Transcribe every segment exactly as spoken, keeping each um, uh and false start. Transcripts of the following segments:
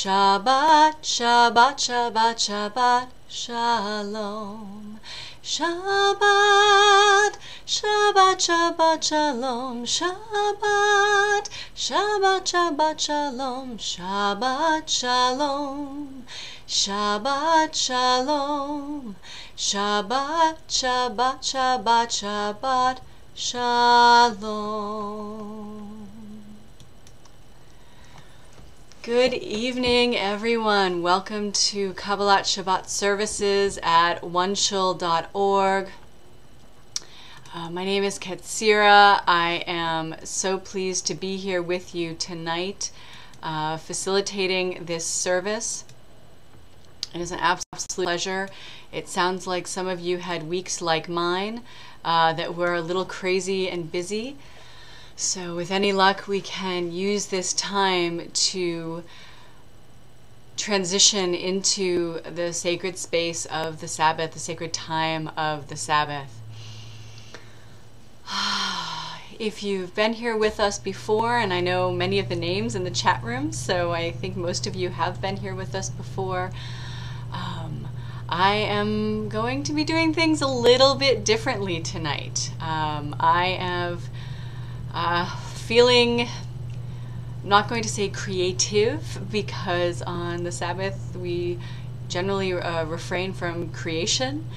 Shabbat, Shabbat, Shabbat, Shabbat, Shalom. Shabbat, Shabbat, Shabbat, Shalom. Shabbat, Shabbat, Shabbat, Shalom. Shabbat, Shalom. Shabbat, Shalom. Shabbat, Shabbat, Shabbat, Shabbat, Shalom. Good evening, everyone. Welcome to Kabbalat Shabbat services at one shul dot org. Uh, my name is Ketzirah. I am so pleased to be here with you tonight, uh, facilitating this service. It is an absolute pleasure. It sounds like some of you had weeks like mine uh, that were a little crazy and busy. So with any luck, we can use this time to transition into the sacred space of the Sabbath, the sacred time of the Sabbath. If you've been here with us before, and I know many of the names in the chat room, so I think most of you have been here with us before, um, I am going to be doing things a little bit differently tonight. Um, I have... Uh, feeling, I'm not going to say creative, because on the Sabbath we generally uh, refrain from creation,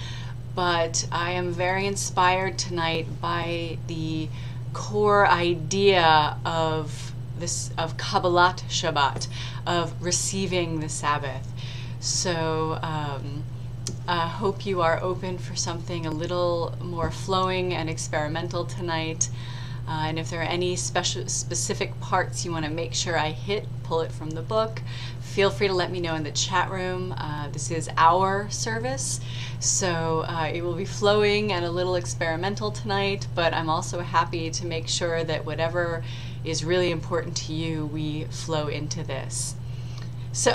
but I am very inspired tonight by the core idea of this, of Kabbalat Shabbat, of receiving the Sabbath. So um, I hope you are open for something a little more flowing and experimental tonight. Uh, and if there are any special, specific parts you want to make sure I hit, pull it from the book, feel free to let me know in the chat room. Uh, this is our service, so uh, it will be flowing and a little experimental tonight, but I'm also happy to make sure that whatever is really important to you, we flow into this. So,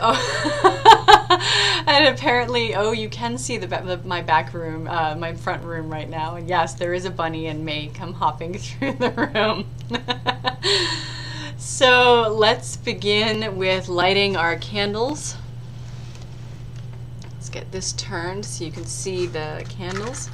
and apparently, oh, you can see the, the my back room, uh, my front room right now. And yes, there is a bunny and May come hopping through the room. So let's begin with lighting our candles. Let's get this turned so you can see the candles.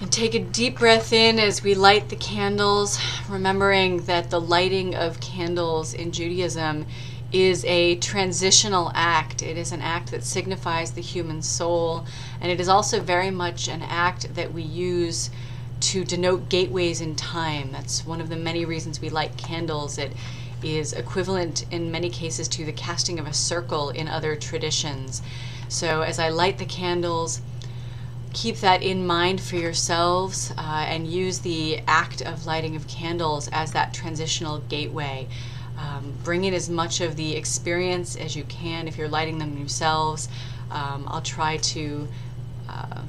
And take a deep breath in as we light the candles, remembering that the lighting of candles in Judaism is a transitional act. It is an act that signifies the human soul, and it is also very much an act that we use to denote gateways in time. That's one of the many reasons we light candles. It is equivalent in many cases to the casting of a circle in other traditions. So as I light the candles, keep that in mind for yourselves, uh, and use the act of lighting of candles as that transitional gateway. Um, bring in as much of the experience as you can. If you're lighting them yourselves, um, I'll try to uh,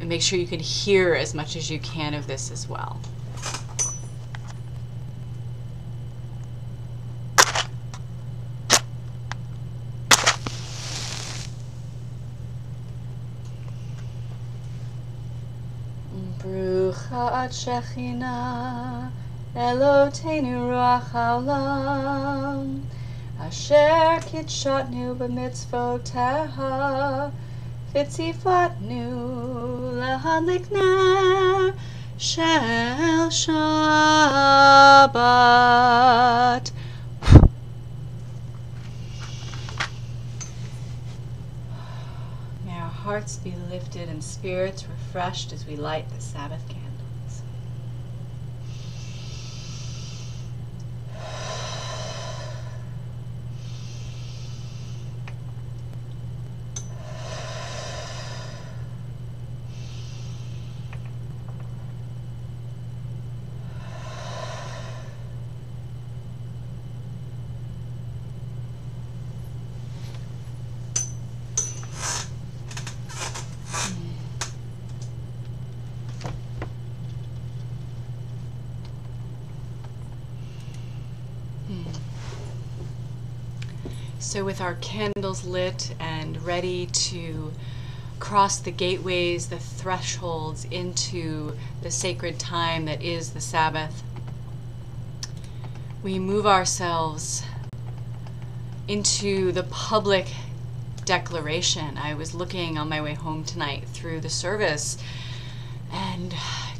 make sure you can hear as much as you can of this as well. At Shekhinah, Eloteinu Ruach Haolam, Asher Kitshotnu B'mitzvoteha, V'tzifatnu Lahadlik Ner Shel Shabbat. May our hearts be lifted and spirits refreshed as we light the Sabbath candle. So with our candles lit and ready to cross the gateways, the thresholds into the sacred time that is the Sabbath, we move ourselves into the public declaration. I was looking on my way home tonight through the service and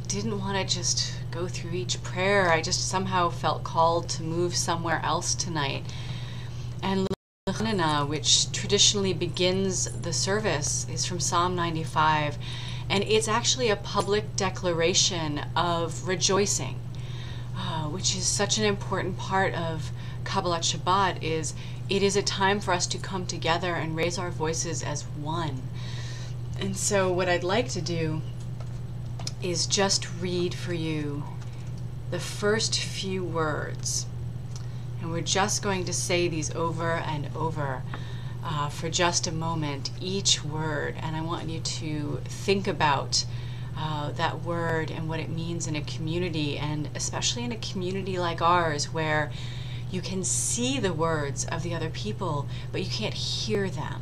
didn't want to just go through each prayer. I just somehow felt called to move somewhere else tonight. And lechu niranana, which traditionally begins the service, is from Psalm ninety-five, and it's actually a public declaration of rejoicing, uh, which is such an important part of Kabbalat Shabbat. Is it is a time for us to come together and raise our voices as one. And so what I'd like to do is just read for you the first few words. And we're just going to say these over and over uh, for just a moment, each word. And I want you to think about uh, that word and what it means in a community, and especially in a community like ours where you can see the words of the other people, but you can't hear them.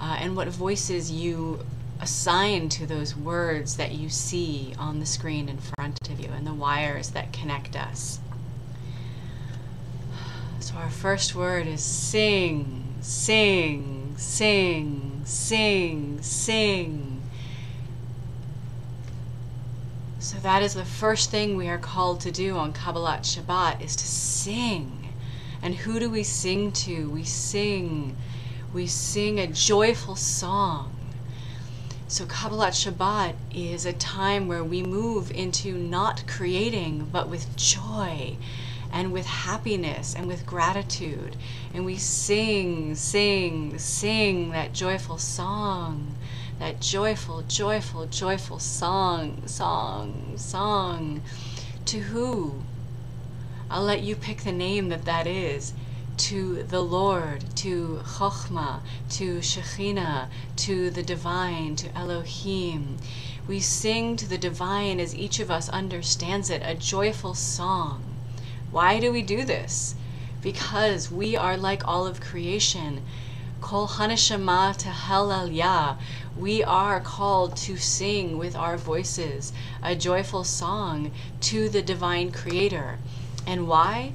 Uh, and what voices you assign to those words that you see on the screen in front of you and the wires that connect us. So our first word is sing, sing, sing, sing, sing. So that is the first thing we are called to do on Kabbalat Shabbat, is to sing. And who do we sing to? We sing, we sing a joyful song. So Kabbalat Shabbat is a time where we move into not creating, but with joy and with happiness and with gratitude. And we sing, sing, sing that joyful song, that joyful, joyful, joyful song, song, song. To who? I'll let you pick the name that that is. To the Lord, to Chokhmah, to Shekhinah, to the Divine, to Elohim. We sing to the Divine as each of us understands it, a joyful song. Why do we do this? Because we are like all of creation. Kol Haneshama Tehalal Ya. We are called to sing with our voices a joyful song to the Divine Creator. And why?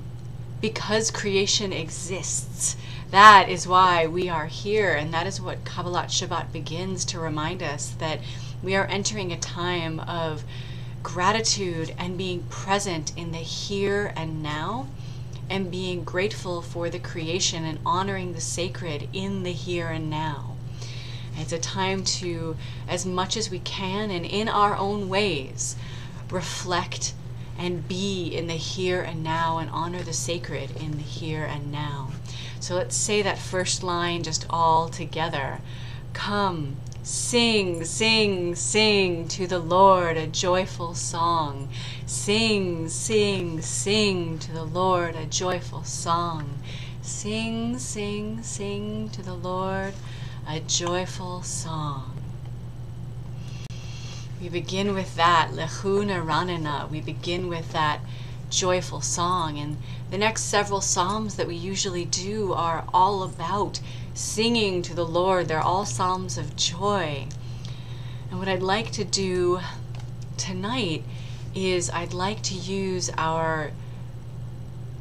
Because creation exists. That is why we are here, and that is what Kabbalat Shabbat begins to remind us, that we are entering a time of gratitude and being present in the here and now, and being grateful for the creation and honoring the sacred in the here and now. It's a time to, as much as we can and in our own ways, reflect and be in the here and now and honor the sacred in the here and now. So let's say that first line just all together. Come, sing, sing, sing to the Lord a joyful song. Sing, sing, sing to the Lord a joyful song. Sing, sing, sing to the Lord a joyful song. We begin with that, lechu niranana. We begin with that joyful song. And the next several psalms that we usually do are all about singing to the Lord. They're all psalms of joy. And what I'd like to do tonight is I'd like to use our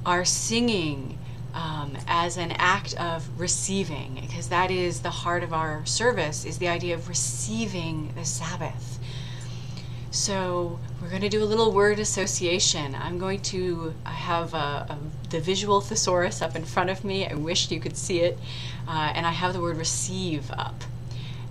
our singing um, as an act of receiving, because that is the heart of our service, is the idea of receiving the Sabbath. So we're going to do a little word association. I'm going to have a, a, the visual thesaurus up in front of me. I wish you could see it. Uh, and I have the word receive up.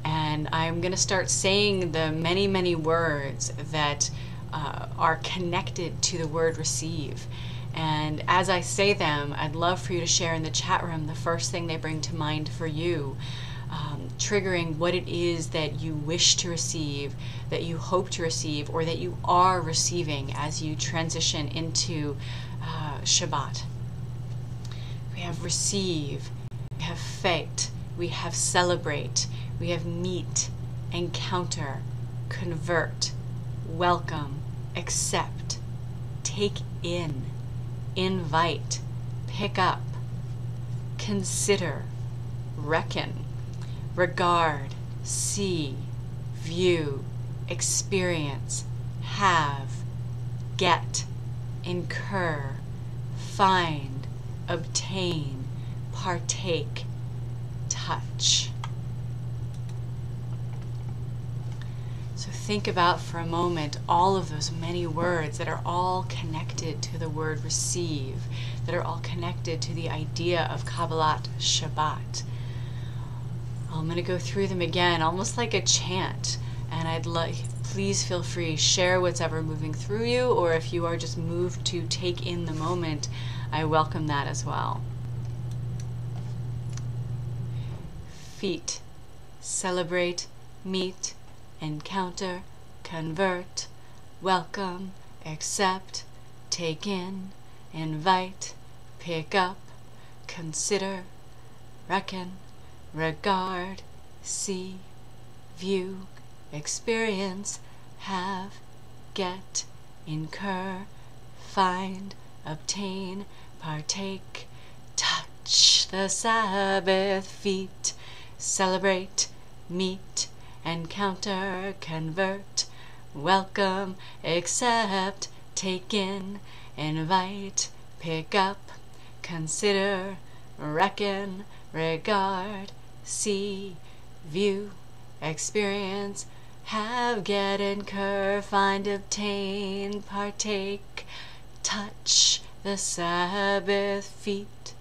And I'm going to start saying the many, many words that uh, are connected to the word receive. And as I say them, I'd love for you to share in the chat room the first thing they bring to mind for you. Um, triggering what it is that you wish to receive, that you hope to receive, or that you are receiving as you transition into uh, Shabbat. We have receive, we have fete, we have celebrate, we have meet, encounter, convert, welcome, accept, take in, invite, pick up, consider, reckon, regard, see, view, experience, have, get, incur, find, obtain, partake, touch. So think about for a moment all of those many words that are all connected to the word receive, that are all connected to the idea of Kabbalat Shabbat. I'm going to go through them again, almost like a chant, and I'd like, please feel free, share what's ever moving through you, or if you are just moved to take in the moment, I welcome that as well. Feet, celebrate, meet, encounter, convert, welcome, accept, take in, invite, pick up, consider, reckon, regard, see, view, experience, have, get, incur, find, obtain, partake, touch the Sabbath, feet, celebrate, meet, encounter, convert, welcome, accept, take in, invite, pick up, consider, reckon, regard, see, view, experience, have, get, incur, find, obtain, partake, touch the Sabbath, feet,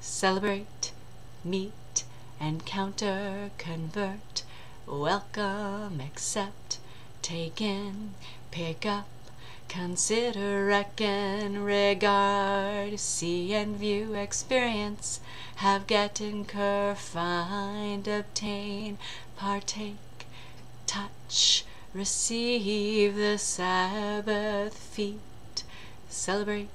celebrate, meet, encounter, convert, welcome, accept, take in, pick up, consider, reckon, regard, see and view, experience, have, get, incur, find, obtain, partake, touch, receive the Sabbath, feet, celebrate,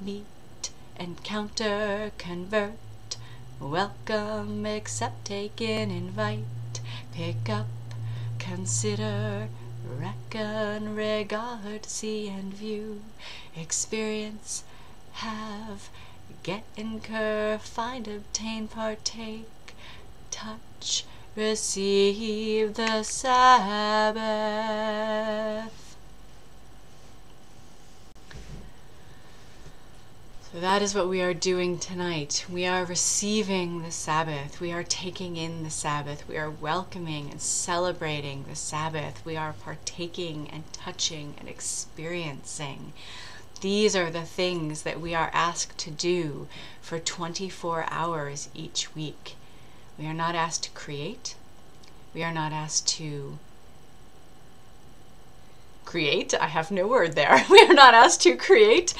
meet, encounter, convert, welcome, accept, take in, invite, pick up, consider, reckon, regard, see and view, experience, have, get, incur, find, obtain, partake, touch, receive the Sabbath. So that is what we are doing tonight. We are receiving the Sabbath. We are taking in the Sabbath. We are welcoming and celebrating the Sabbath. We are partaking and touching and experiencing. These are the things that we are asked to do for twenty-four hours each week. We are not asked to create. We are not asked to create. I have no word there. We are not asked to create.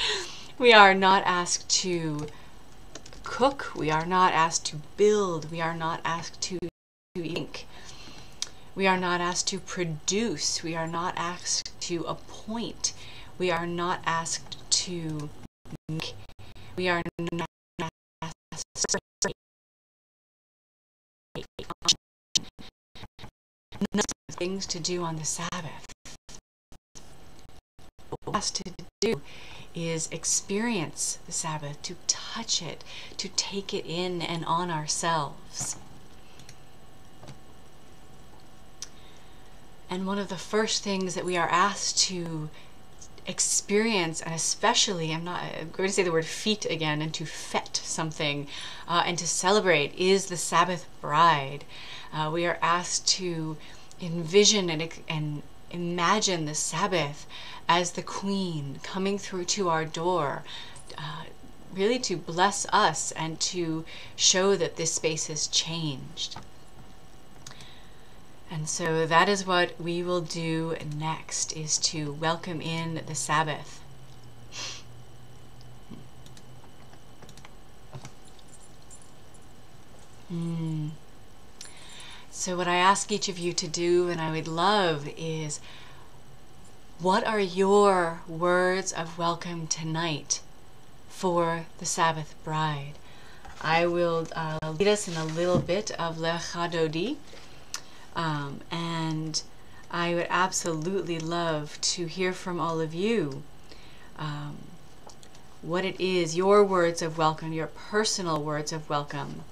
We are not asked to cook. We are not asked to build. We are not asked to ink. We are not asked to produce. We are not asked to appoint. We are not asked to make. We are not asked to things to do on the Sabbath. What we're asked to do is experience the Sabbath, to touch it, to take it in and on ourselves. And one of the first things that we are asked to experience, and especially, I'm not I'm going to say the word feet again, and to fete something, uh, and to celebrate, is the Sabbath bride. Uh, we are asked to envision and, and imagine the Sabbath as the Queen coming through to our door, uh, really to bless us and to show that this space has changed. And so that is what we will do next, is to welcome in the Sabbath. Mm. So what I ask each of you to do, and I would love, is what are your words of welcome tonight for the Sabbath bride? I will uh, lead us in a little bit of Lechadodi, um, and I would absolutely love to hear from all of you um, what it is, your words of welcome, your personal words of welcome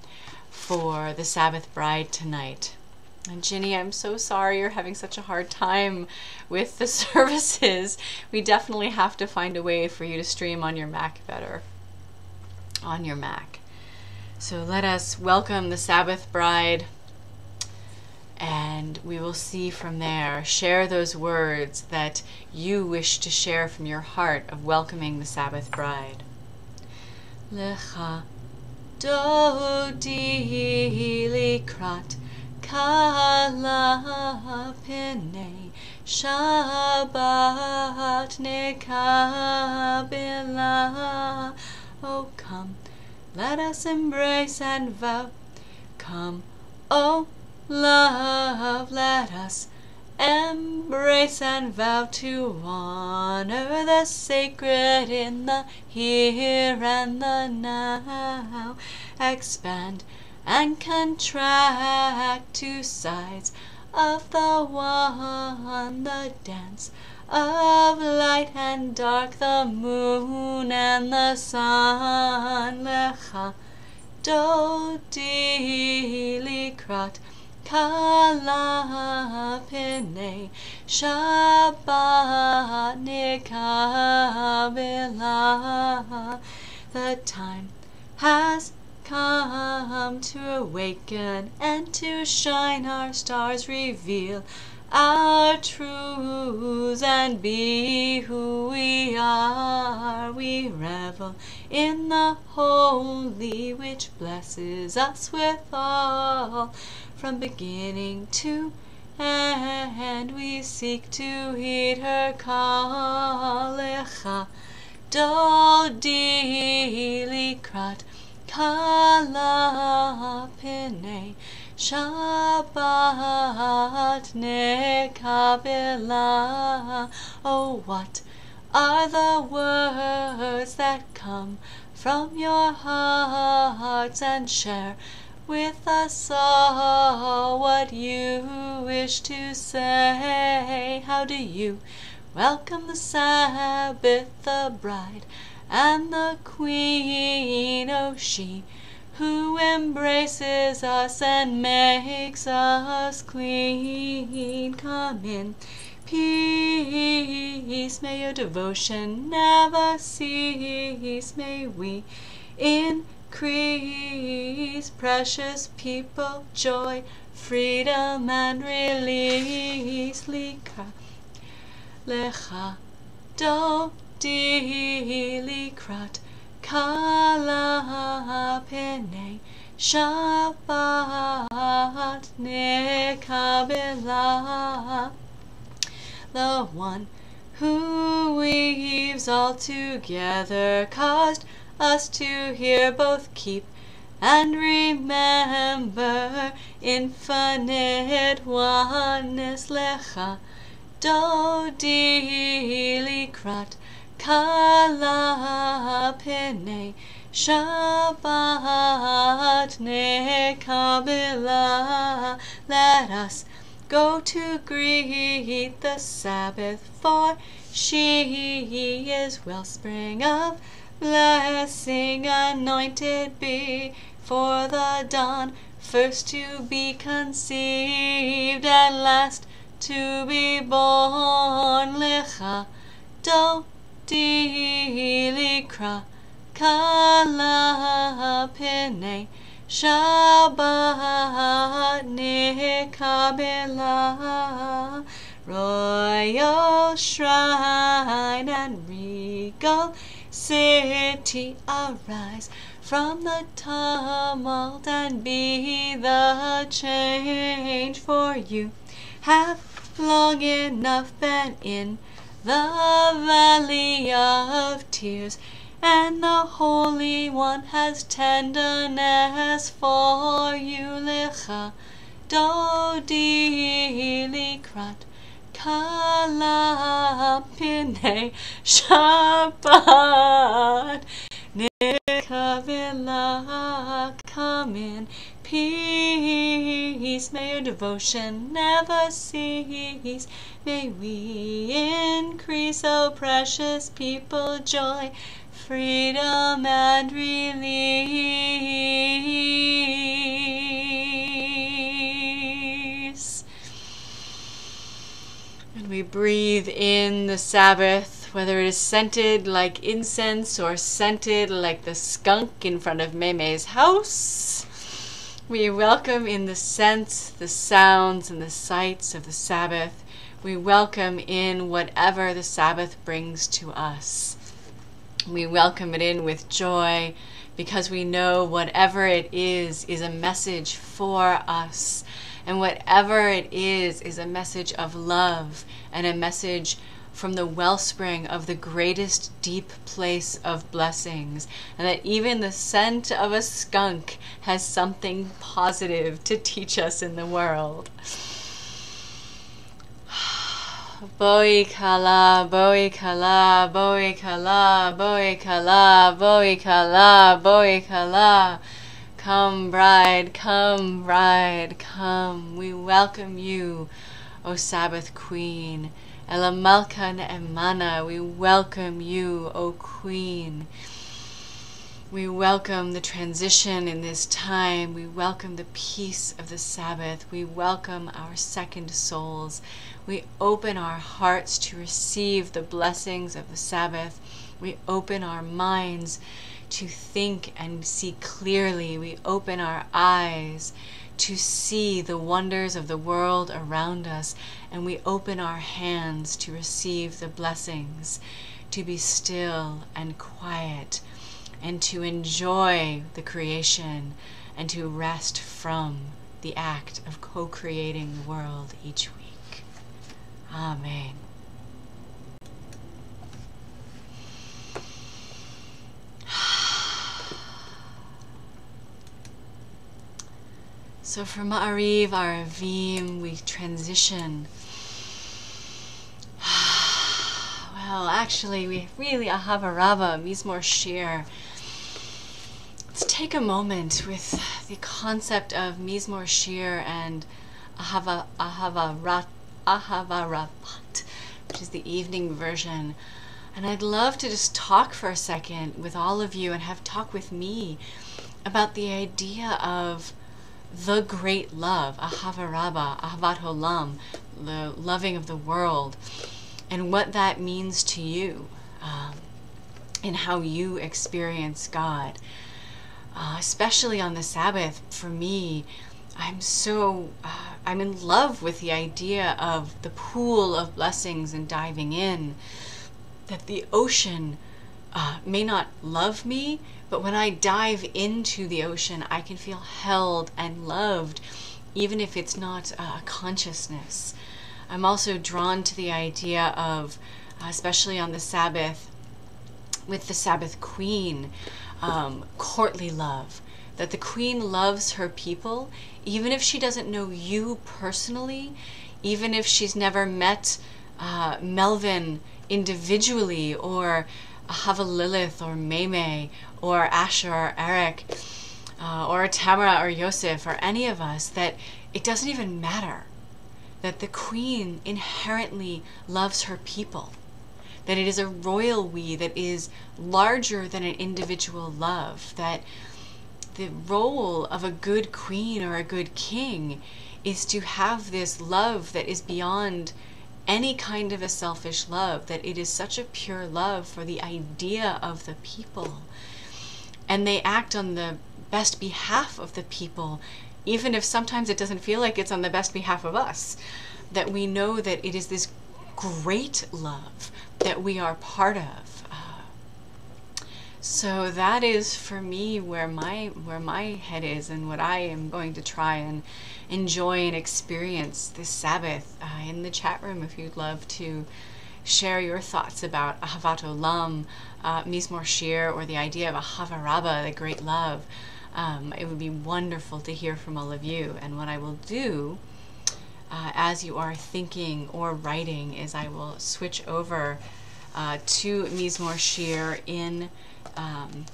for the Sabbath bride tonight. And Ginny, I'm so sorry you're having such a hard time with the services. We definitely have to find a way for you to stream on your Mac better. On your Mac. So let us welcome the Sabbath bride, and we will see from there. Share those words that you wish to share from your heart of welcoming the Sabbath bride. Lecha dodi likrat kala pinei Shabbat nekabela. Oh come, let us embrace and vow. Come, oh love, let us embrace and vow to honor the sacred in the here and the now. Expand and contract two sides of the one, the dance of light and dark, the moon and the sun. Lecha dodi likrat kala pinei Shabbat nekabela. The time has come to awaken and to shine, our stars reveal our truths and be who we are. We revel in the holy which blesses us with all. From beginning to end we seek to heed her call. Lecha dodi likrat kala pinei Shabbat nekabela. Oh, what are the words that come from your hearts, and share with us all what you wish to say? How do you welcome the Sabbath, the bride, and the queen? Oh, she who embraces us and makes us clean. Come in peace, may your devotion never cease. May we increase, precious people, joy, freedom, and release. Lecha dodi likrat kala pinei Shabbat nekabela. The one who weaves all together caused us to hear, both keep and remember infinite oneness. Lecha dodi likrat kala pinei Shabbat nekabela. Let us go to greet the Sabbath, for she is wellspring of blessing. Anointed be for the dawn, first to be conceived and last to be born. Lecha dodi likrat kala pinei Shabbat nekabela. Royal shrine and regal city, arise from the tumult and be the change, for you have long enough been in the valley of tears, and the Holy One has tenderness for you. Lecha dodi likrat kala pinei Shabbat nekabela. Come in peace, may your devotion never cease. May we increase, O precious people, joy, freedom, and release. And we breathe in the Sabbath whether it is scented like incense or scented like the skunk in front of Maymay's house. We welcome in the scents, the sounds, and the sights of the Sabbath. We welcome in whatever the Sabbath brings to us. We welcome it in with joy because we know whatever it is is a message for us. And whatever it is is a message of love and a message from the wellspring of the greatest deep place of blessings, and that even the scent of a skunk has something positive to teach us in the world. Boi kala, boi kala, boi kala, boi kala, boi kala, boi kala. Come, bride, come, bride, come. We welcome you, O Sabbath Queen. Elamalkan Emana, we welcome you, O Queen. We welcome the transition in this time. We welcome the peace of the Sabbath. We welcome our second souls. We open our hearts to receive the blessings of the Sabbath. We open our minds to think and see clearly. We open our eyes to see the wonders of the world around us, and we open our hands to receive the blessings, to be still and quiet, and to enjoy the creation, and to rest from the act of co-creating the world each week. Amen. So from Ma'ariv Aravim, we transition. Well, actually, we really Ahavah Rabbah, Mizmor Sheer. Let's take a moment with the concept of Mizmor Sheer and Ahavah Rabbah, which is the evening version. And I'd love to just talk for a second with all of you and have talk with me about the idea of the great love, Ahavah Rabbah, Ahavat Olam, the loving of the world, and what that means to you, um, and how you experience God. Uh, especially on the Sabbath, for me, I'm so, uh, I'm in love with the idea of the pool of blessings and diving in, that the ocean uh, may not love me, but when I dive into the ocean, I can feel held and loved, even if it's not uh, consciousness. I'm also drawn to the idea of, uh, especially on the Sabbath, with the Sabbath Queen, um, courtly love. That the Queen loves her people, even if she doesn't know you personally, even if she's never met uh, Melvin individually, or Hava Lilith, or Maymay, or Asher, or Eric, uh, or Tamara, or Yosef, or any of us, that it doesn't even matter. That the Queen inherently loves her people. That it is a royal we that is larger than an individual love. That the role of a good queen or a good king is to have this love that is beyond any kind of a selfish love, that it is such a pure love for the idea of the people. And they act on the best behalf of the people, even if sometimes it doesn't feel like it's on the best behalf of us. That we know that it is this great love that we are part of. Uh, so that is for me where my, where my head is and what I am going to try and enjoy and experience this Sabbath. Uh, in the chat room, if you'd love to share your thoughts about Ahavat Olam, uh, Mizmor Shir, or the idea of Ahavah Rabbah, the great love, um, it would be wonderful to hear from all of you. And what I will do uh, as you are thinking or writing is I will switch over uh, to Mizmor Shir in um,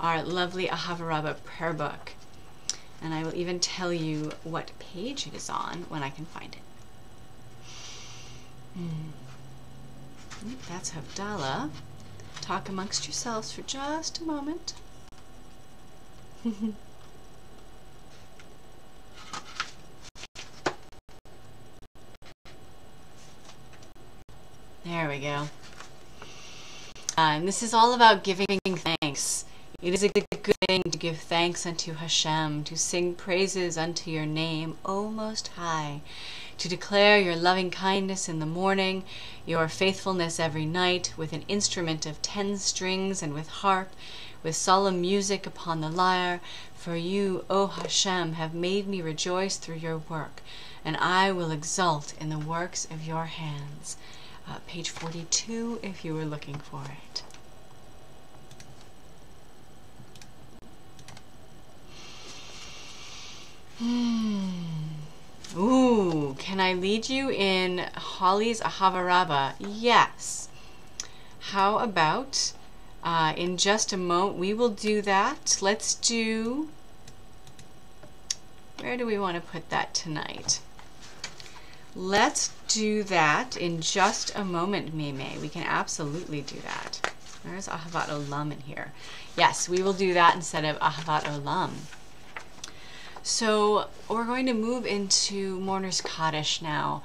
our lovely Ahavah Rabbah prayer book. And I will even tell you what page it is on when I can find it. Mm. Oop, that's Havdalah. Talk amongst yourselves for just a moment. There we go. time. This is all about giving thanks. It is a good thing to give thanks unto Hashem, to sing praises unto your name, O Most High, to declare your loving kindness in the morning, your faithfulness every night, with an instrument of ten strings and with harp, with solemn music upon the lyre. For you, O Hashem, have made me rejoice through your work, and I will exult in the works of your hands. Uh, page forty-two, if you were looking for it. Hmm. Ooh, can I lead you in Holly's Ahavah Rabbah? Yes. How about, uh, in just a moment, we will do that. Let's do, where do we want to put that tonight? Let's do that in just a moment, Maymay. We can absolutely do that. Where's Ahavat Olam in here? Yes, we will do that instead of Ahavat Olam. So we're going to move into Mourner's Kaddish now.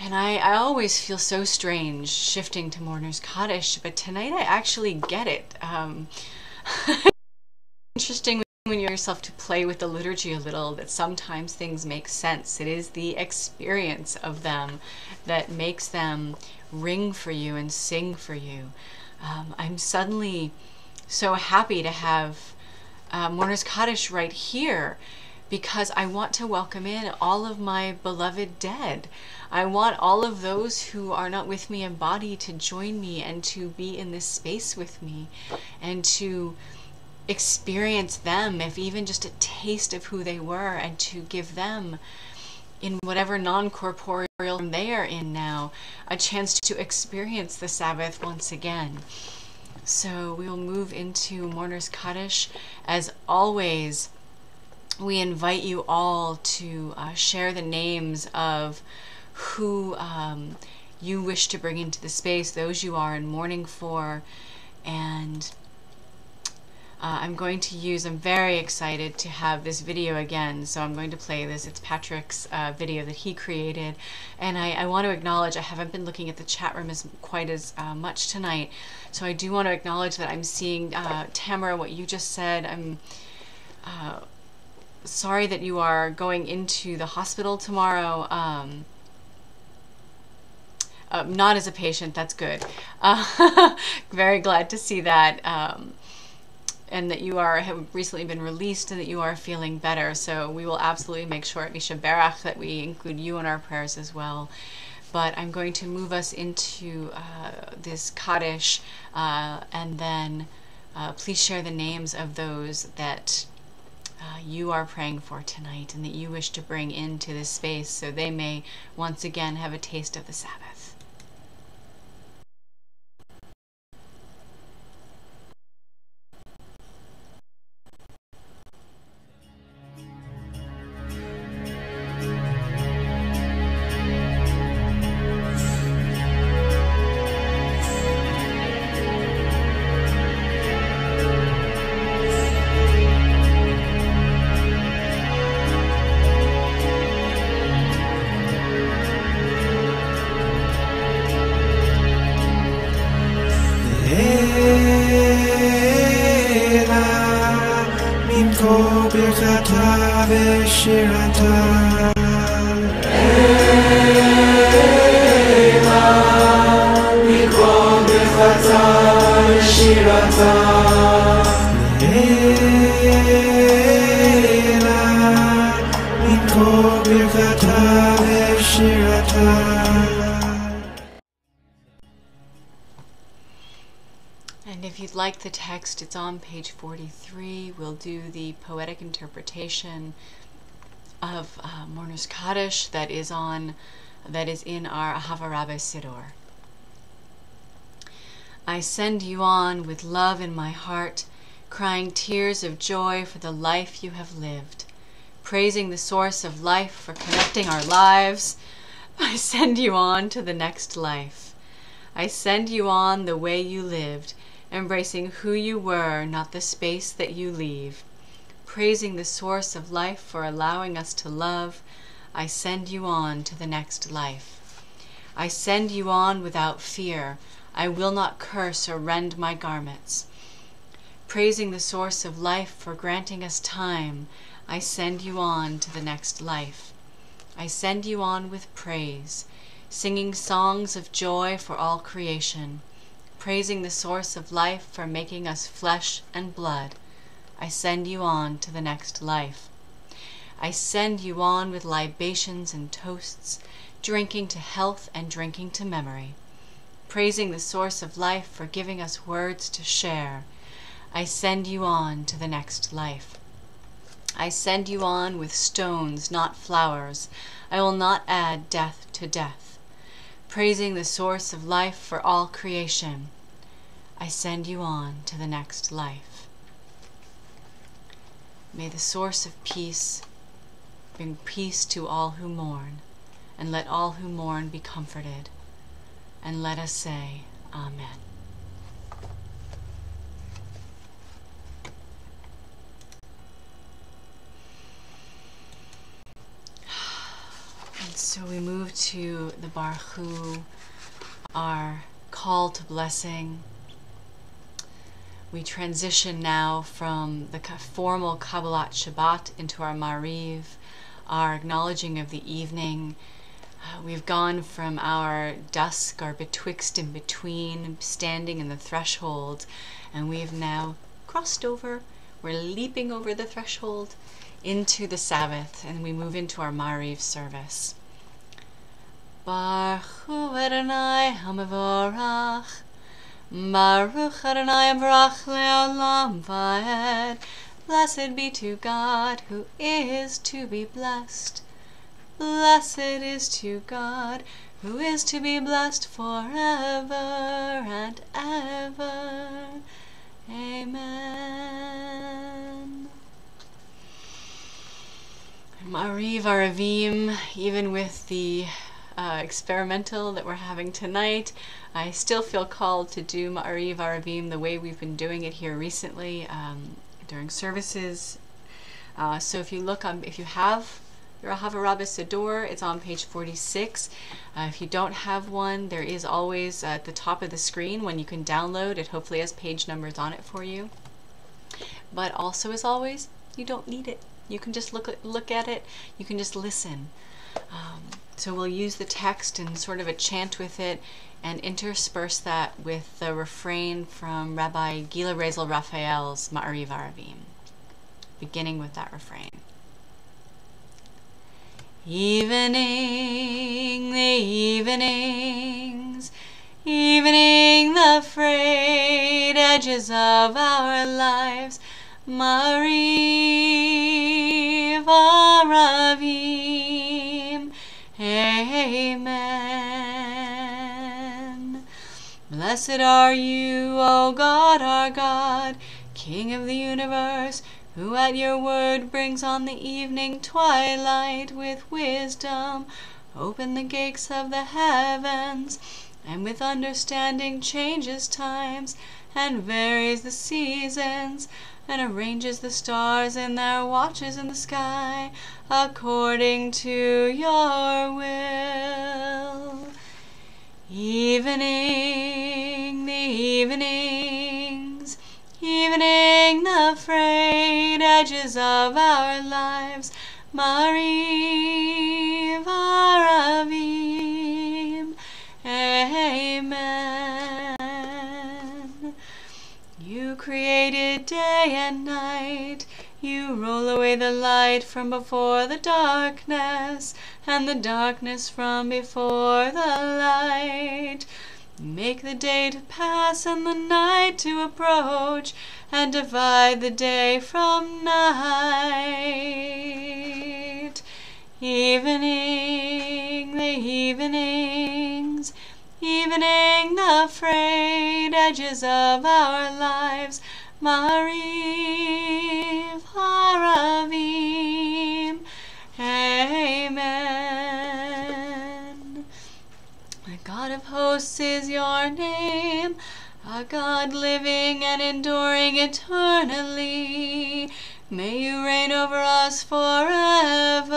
And I, I always feel so strange shifting to Mourner's Kaddish, but tonight I actually get it. Um, interesting when you allow yourself to play with the liturgy a little, that sometimes things make sense. It is the experience of them that makes them ring for you and sing for you. Um, I'm suddenly so happy to have Uh, Mourner's Kaddish right here, because I want to welcome in all of my beloved dead. I want all of those who are not with me in body to join me and to be in this space with me and to experience them, if even just a taste of who they were, and to give them, in whatever non-corporeal form they are in now, a chance to experience the Sabbath once again. So we will move into Mourner's Kaddish. As always, we invite you all to uh, share the names of who um, you wish to bring into the space, those you are in mourning for. And uh, I'm going to use, I'm very excited to have this video again, so I'm going to play this. It's Patrick's uh, video that he created. And I, I want to acknowledge, I haven't been looking at the chat room as quite as uh, much tonight. So I do want to acknowledge that I'm seeing, uh, Tamara, what you just said. I'm uh, sorry that you are going into the hospital tomorrow. Um, uh, not as a patient, that's good. Uh, very glad to see that, um, and that you are have recently been released and that you are feeling better. So we will absolutely make sure at Mi Sheberach that we include you in our prayers as well. But I'm going to move us into uh, this Kaddish, uh, and then uh, please share the names of those that uh, you are praying for tonight and that you wish to bring into this space, so they may once again have a taste of the Sabbath. The text, it's on page forty-three. We'll do the poetic interpretation of uh, Mourner's Kaddish that is on, that is in our Ahavah Rabbah Siddur. I send you on with love in my heart, crying tears of joy for the life you have lived, praising the source of life for connecting our lives. I send you on to the next life. I send you on the way you lived, embracing who you were, not the space that you leave. Praising the source of life for allowing us to love, I send you on to the next life. I send you on without fear. I will not curse or rend my garments. Praising the source of life for granting us time, I send you on to the next life. I send you on with praise, singing songs of joy for all creation, praising the source of life for making us flesh and blood. I send you on to the next life. I send you on with libations and toasts, drinking to health and drinking to memory, praising the source of life for giving us words to share. I send you on to the next life. I send you on with stones, not flowers. I will not add death to death, praising the source of life for all creation. I send you on to the next life. May the source of peace bring peace to all who mourn, and let all who mourn be comforted. And let us say, Amen. And so we move to the Barchu, our call to blessing. We transition now from the formal Kabbalat Shabbat into our Mariv, our acknowledging of the evening. Uh, we've gone from our dusk, our betwixt and between, standing in the threshold, and we've now crossed over. We're leaping over the threshold into the Sabbath, and we move into our Mariv service. Baruch Adonai HaMivorach, Baruch Adonai HaMivorach, LeOlam V'ed. Blessed be to God who is to be blessed. Blessed is to God, who is to be blessed forever and ever. Amen. Ma'ariv Aravim, even with the uh, experimental that we're having tonight, I still feel called to do Ma'ariv Aravim the way we've been doing it here recently um, during services. Uh, so if you look on, if you have your Ahavah Rabbah Siddur, it's on page forty-six. Uh, if you don't have one, there is always uh, at the top of the screen when you can download it. Hopefully has page numbers on it for you. But also, as always, you don't need it. You can just look at, look at it. You can just listen. Um, so we'll use the text and sort of a chant with it, and intersperse that with the refrain from Rabbi Gila Rezel Raphael's Ma'ariv Aravim, beginning with that refrain. Evening, the evenings, evening the frayed edges of our lives, Ma'ariv Aravim, Amen. Blessed are you, O God, our God, King of the universe, who at your word brings on the evening twilight with wisdom. Open the gates of the heavens, and with understanding changes times, and varies the seasons, and arranges the stars in their watches in the sky, according to your will. Evening, the evenings, evening the frayed edges of our lives, Ma'ariv Aravim, Amen. You created day and night, you roll away the light from before the darkness, and the darkness from before the light. Make the day to pass and the night to approach, and divide the day from night. Evening, the evenings, evening the frayed edges of our lives, Ma'ariv Aravim, Amen. The God of hosts is your name, a God living and enduring eternally. May you reign over us forever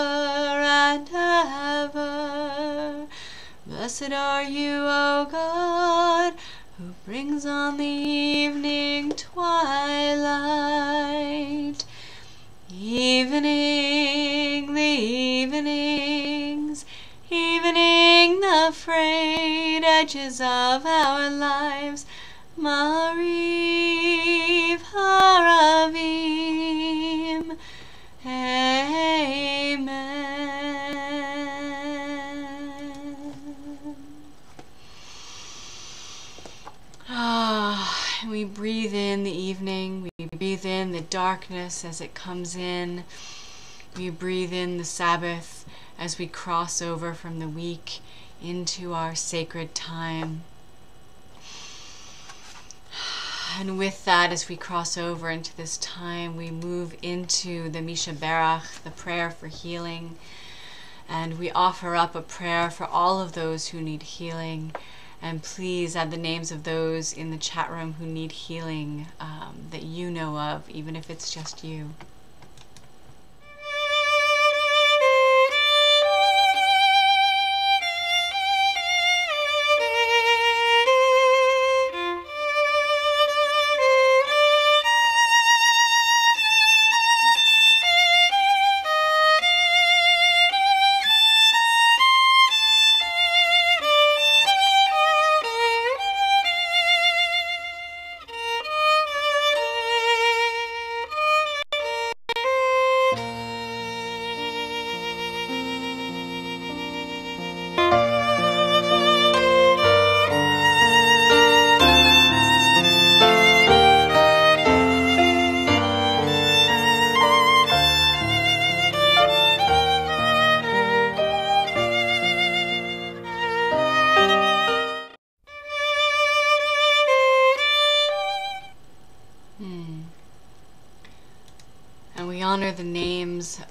and ever. Blessed are you, O God, who brings on the evening twilight. Evening, the evenings, evening, the frayed edges of our lives. Ma'ariv Aravim. Amen. Ah, and we breathe in the evening, we breathe in the darkness as it comes in, we breathe in the Sabbath as we cross over from the week into our sacred time. And with that, as we cross over into this time, we move into the Mi Sheberach, the prayer for healing. And we offer up a prayer for all of those who need healing. And please add the names of those in the chat room who need healing um, that you know of, even if it's just you.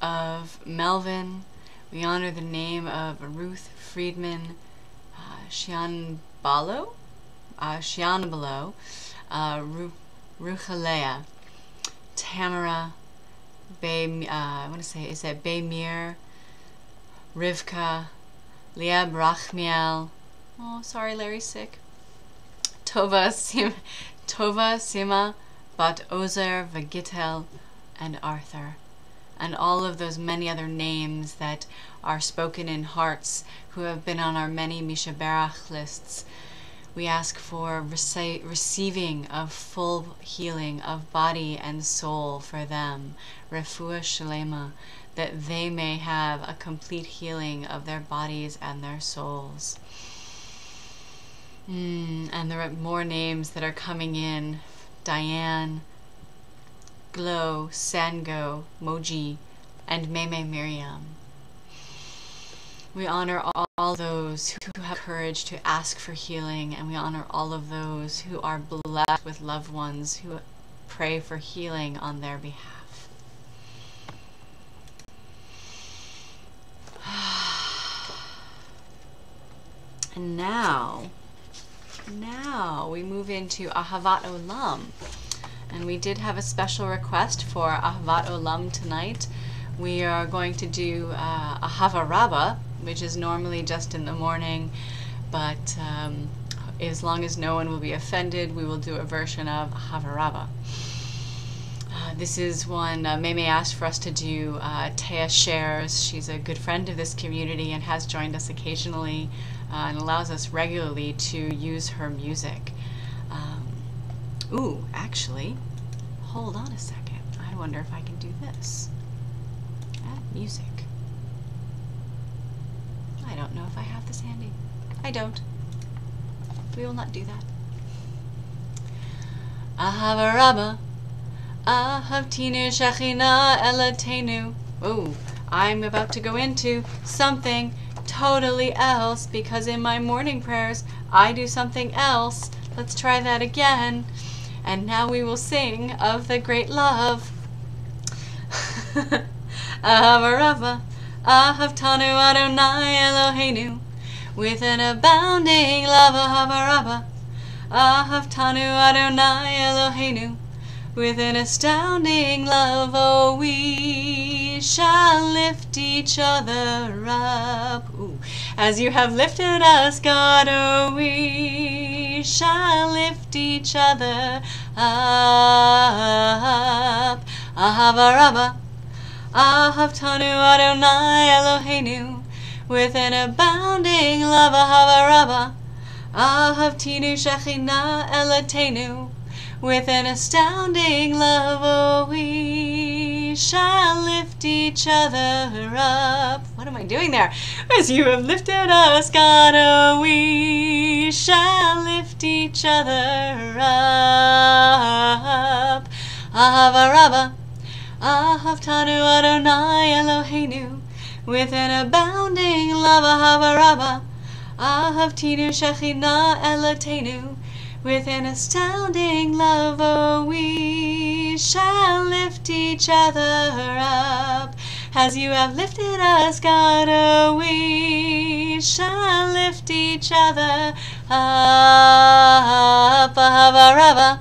Of Melvin, we honor the name of Ruth Friedman, uh, Shianbalo, uh, Shianbalo, uh, Ru Ruchalea, Tamara, Bay, uh, I want to say, is that Baymir, Rivka, Leah Brachmiel, oh, sorry, Larry's sick, Tova Sima, Tova Sima, Bat Ozer, Vagitel, and Arthur. And all of those many other names that are spoken in hearts who have been on our many Mi Sheberach lists. We ask for rece receiving of full healing of body and soul for them, Refuah Shlema, that they may have a complete healing of their bodies and their souls. Mm, and there are more names that are coming in. Diane, Glow, Sango, Moji, and Maymay Miriam. We honor all those who have courage to ask for healing, and we honor all of those who are blessed with loved ones who pray for healing on their behalf. And now, now we move into Ahavat Olam. And we did have a special request for Ahavat Olam tonight. We are going to do uh, Ahavah Rabbah, which is normally just in the morning, but um, as long as no one will be offended, we will do a version of Ahavah Rabbah. Uh, this is one uh, Maymay asked for us to do. Uh, Taya shares. She's a good friend of this community and has joined us occasionally uh, and allows us regularly to use her music. Ooh, actually, hold on a second. I wonder if I can do this. Add music. I don't know if I have this handy. I don't. We will not do that. Ahavah Rabbah, Ahavtanu Shekhinah Eloheinu. Oh, I'm about to go into something totally else because in my morning prayers, I do something else. Let's try that again. And now we will sing of the great love. Ahavah Rabbah, Ahavtanu Adonai Eloheinu, with an abounding love. Ahavah Rabbah, Ahavtanu Adonai Eloheinu, with an astounding love. Oh, we shall lift each other up. Ooh. As you have lifted us, God, oh, we we shall lift each other up. Ahavah Rabbah, Ahavtanu Adonai Eloheinu, with an abounding love, Ahavah Rabbah, Ahavtinu Shekhinah Eloteinu, with an astounding love, oh, we shall lift each other up. What am I doing there? As you have lifted us, God, oh, we shall lift each other up. Ahavah Rabbah, Ahavtanu Adonai Eloheinu, with an abounding love, Ahavah Rabbah, Ahavtinu Shekhinah Eloteinu, with an astounding love, oh, we shall lift each other up. As you have lifted us, God, oh, we shall lift each other up. Ahavah Rabbah,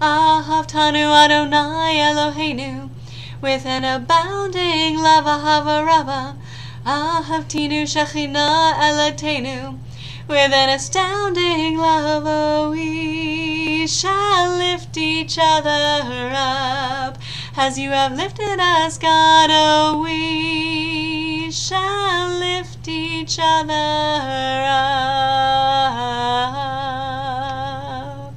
Ahavtanu Adonai Eloheinu, with an abounding love, Ahavah Rabbah, Ahavtinu Shekhinah Eloteinu, with an astounding love, oh, we shall lift each other up. As you have lifted us, God, oh, we shall lift each other up.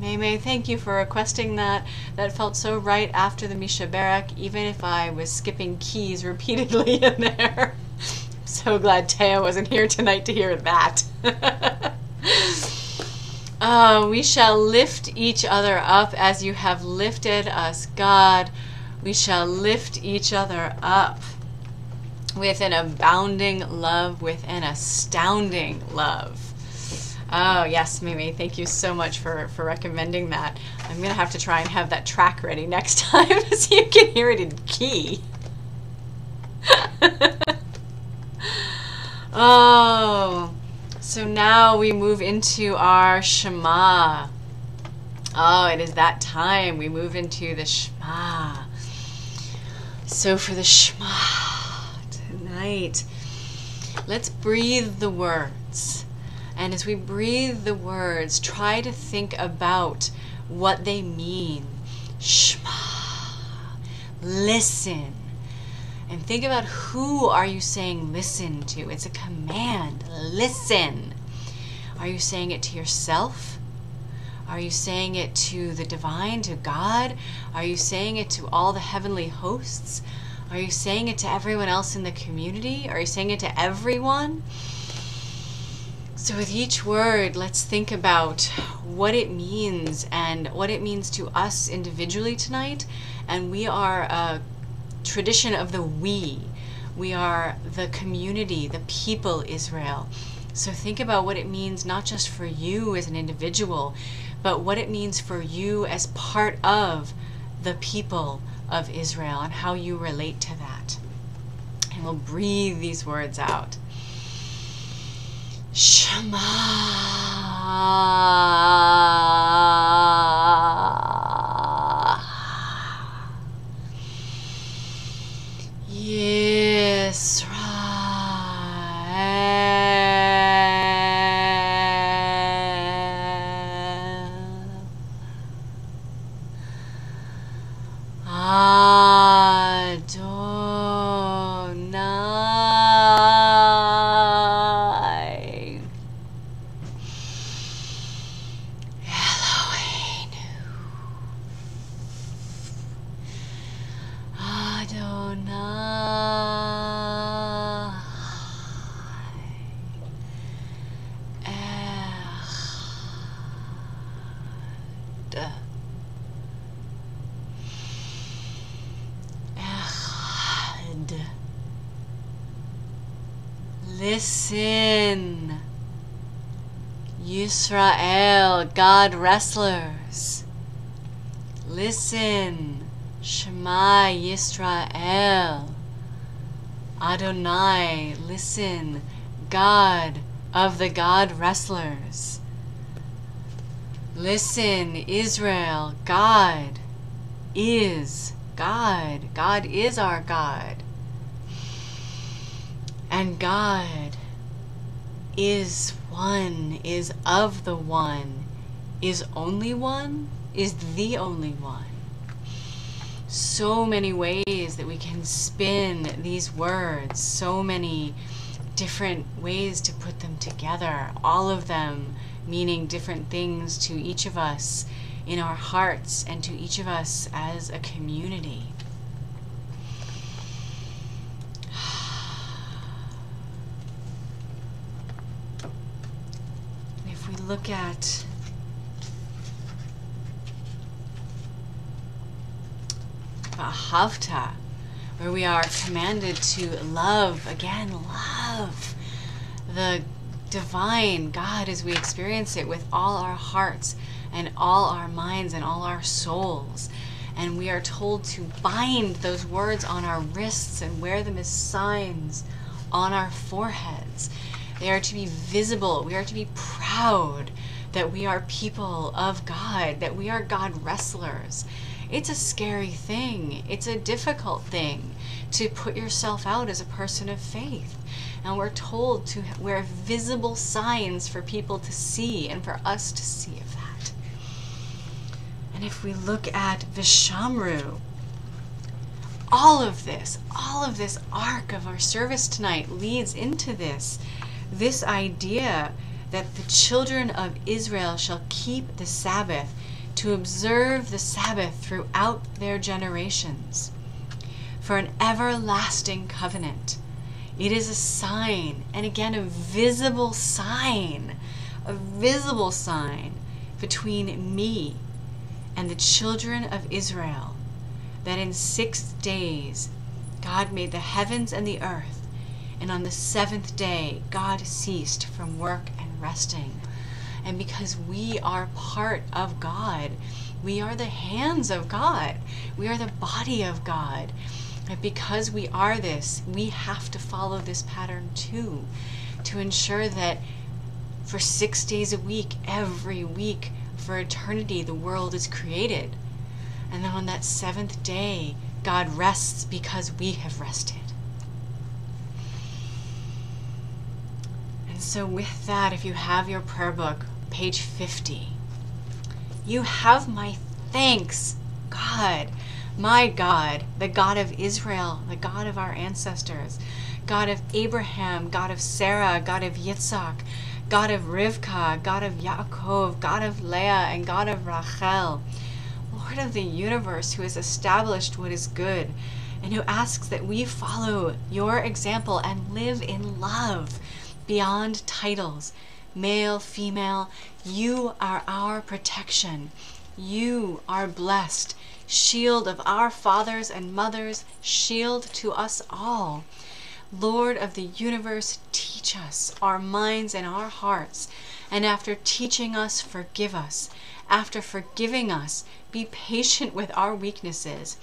Maymay, thank you for requesting that. That felt so right after the Mi Sheberach, even if I was skipping keys repeatedly in there. I'm so glad Taya wasn't here tonight to hear that. Oh, we shall lift each other up as you have lifted us, God. We shall lift each other up with an abounding love, with an astounding love. Oh, yes, Mimi, thank you so much for, for recommending that. I'm going to have to try and have that track ready next time so you can hear it in key. Oh, so now we move into our Shema. Oh, it is that time. We move into the Shema. So for the Shema tonight, let's breathe the words. And as we breathe the words, try to think about what they mean. Shema. Listen. And think about who are you saying listen to. It's a command. Listen. Are you saying it to yourself? Are you saying it to the divine, to God? Are you saying it to all the heavenly hosts? Are you saying it to everyone else in the community? Are you saying it to everyone? So with each word, let's think about what it means and what it means to us individually tonight. And we are a tradition of the we. We are the community, the people, Israel. So think about what it means not just for you as an individual, but what it means for you as part of the people of Israel and how you relate to that. And we'll breathe these words out. Shema. Yisrael. Listen, Yisrael, God wrestlers. Listen, Shema Yisrael. Adonai, listen, God of the God wrestlers. Listen, Israel, God is God. God is our God. And God is one, is of the one, is only one, is the only one. So many ways that we can spin these words, so many different ways to put them together, all of them meaning different things to each of us in our hearts and to each of us as a community. And if we look at Ahavta, where we are commanded to love, again, love the divine God as we experience it with all our hearts and all our minds and all our souls. And we are told to bind those words on our wrists and wear them as signs on our foreheads. They are to be visible. We are to be proud that we are people of God, that we are God wrestlers. It's a scary thing. It's a difficult thing to put yourself out as a person of faith. And we're told to wear visible signs for people to see and for us to see of that. And if we look at Vishamru, all of this, all of this arc of our service tonight leads into this, this idea that the children of Israel shall keep the Sabbath, to observe the Sabbath throughout their generations for an everlasting covenant. It is a sign, and again, a visible sign, a visible sign between me and the children of Israel, that in six days God made the heavens and the earth, and on the seventh day God ceased from work and resting. And because we are part of God, we are the hands of God, we are the body of God. And because we are this, we have to follow this pattern too, to ensure that for six days a week, every week, for eternity, the world is created. And then on that seventh day, God rests because we have rested. And so with that, if you have your prayer book, page fifty. You have my thanks, God, my God, the God of Israel, the God of our ancestors, God of Abraham, God of Sarah, God of Yitzhak, God of Rivka, God of Yaakov, God of Leah, and God of Rachel, Lord of the universe, who has established what is good, and who asks that we follow your example and live in love beyond titles. Male, female, you are our protection. You are blessed. Shield of our fathers and mothers, shield to us all. Lord of the universe, teach us, our minds and our hearts. And after teaching us, forgive us. After forgiving us, be patient with our weaknesses.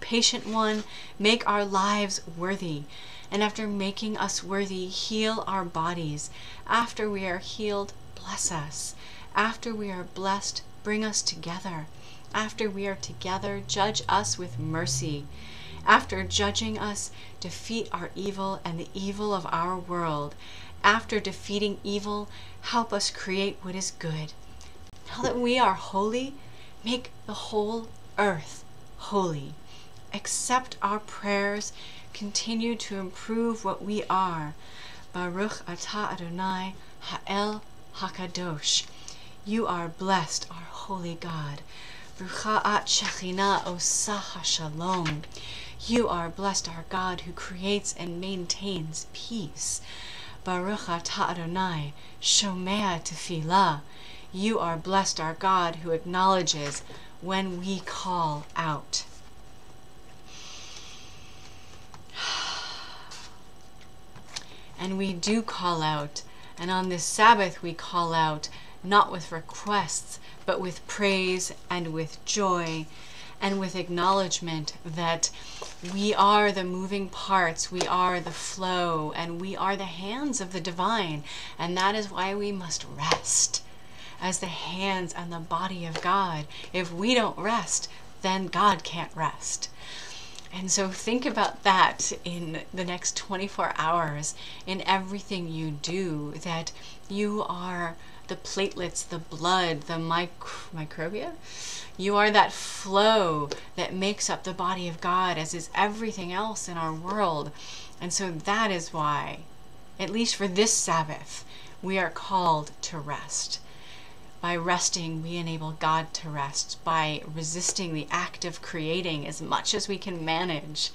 Patient one, make our lives worthy. And after making us worthy, heal our bodies. After we are healed, bless us. After we are blessed, bring us together. After we are together, judge us with mercy. After judging us, defeat our evil and the evil of our world. After defeating evil, help us create what is good. Now that we are holy, make the whole earth holy. Accept our prayers. Continue to improve what we are. Baruch Atah Adonai Ha'el HaKadosh. You are blessed, our holy God. Brucha At Shekhinah Osah Shalom. You are blessed, our God, who creates and maintains peace. Baruch Atah Adonai Shomea Tefillah. You are blessed, our God, who acknowledges when we call out. And we do call out, and on this Sabbath we call out, not with requests, but with praise and with joy, and with acknowledgement that we are the moving parts, we are the flow, and we are the hands of the divine, and that is why we must rest as the hands and the body of God. If we don't rest, then God can't rest. And so think about that in the next twenty-four hours, in everything you do, that you are the platelets, the blood, the micro microbia. You are that flow that makes up the body of God, as is everything else in our world. And so that is why, at least for this Sabbath, we are called to rest. By resting, we enable God to rest. By resisting the act of creating as much as we can manage,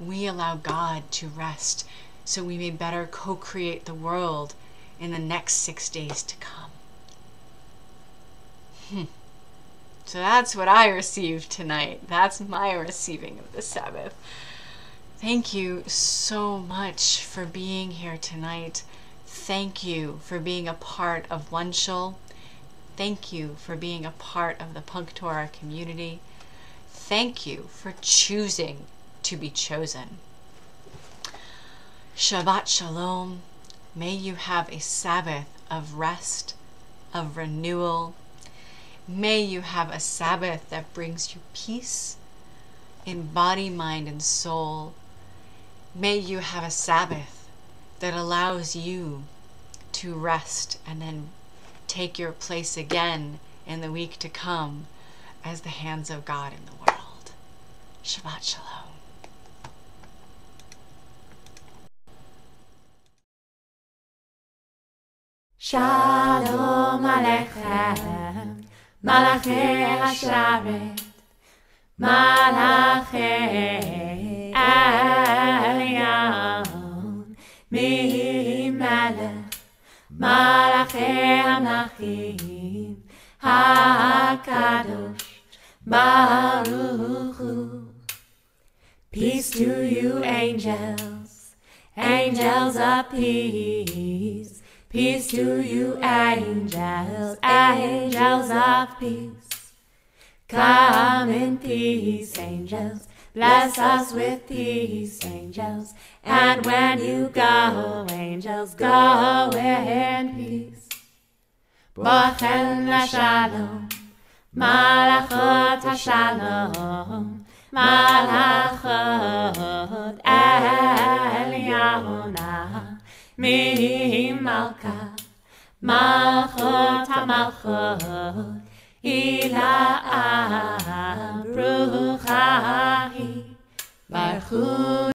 we allow God to rest so we may better co-create the world in the next six days to come. Hmm. So that's what I received tonight. That's my receiving of the Sabbath. Thank you so much for being here tonight. Thank you for being a part of One Shul. Thank you for being a part of the Punk Torah community. Thank you for choosing to be chosen. Shabbat Shalom. May you have a Sabbath of rest, of renewal. May you have a Sabbath that brings you peace in body, mind, and soul. May you have a Sabbath that allows you to rest and then take your place again in the week to come as the hands of God in the world. Shabbat Shalom. Shalom Aleichem, Malachei HaShabbat, Malachei Elyon, Mi Melech, Malachei HaMlachim, HaKadosh Baruch Hu. Peace to you, angels, angels of peace. Peace to you, angels, angels of peace. Come in peace, angels. Bless us with peace, angels. And when you go, angels, go in peace. Bochen LaShalom, Malachot HaShalom, Malachot Elyonah, Mi Malka, Malchot HaMalchot, Ila Bruchahi Barchu.